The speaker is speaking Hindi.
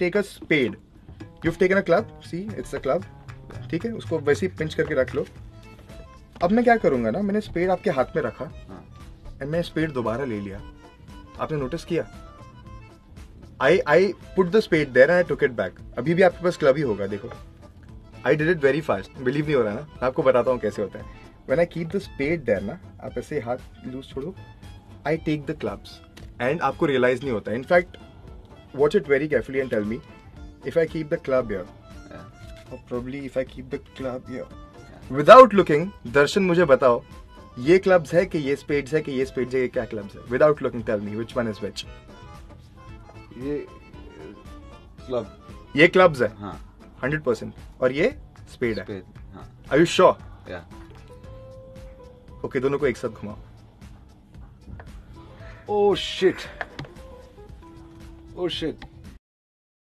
take a spade. You've taken a club. See, it's a club. ठीक है, उसको वैसे ही पिंच करके रख लो. अब मैं क्या करूँगा ना, मैंने स्पेड आपके हाथ में रखा एंड मैं स्पेड दोबारा ले लिया. आपने नोटिस किया? I put the spade there and I took it back. अभी भी आपके पास क्लब ही होगा. देखो, I did it very fast. Believe नहीं हो रहा ना? आपको बताता हूँ कैसे होता है. When I keep the spade there ना, आप ऐसे हाथ लूज छोड़ो. I take the clubs and आपको रियलाइज नहीं होता. In fact, watch it very carefully and tell me if I keep the club here. Or probably if I keep the club here. Without looking, Darshan मुझे बताओ ये क्लब्स है कि ये स्पेड्स है कि ये स्पेड्स है कि क्या क्लब्स है? Without looking, tell me which one is which. ये क्लब, ये क्लब्स है. हाँ. 100%. और ये स्पेड है. हाँ. Are you sure? Yeah. Okay, दोनों को एक साथ घुमाओ. Oh shit. Oh shit.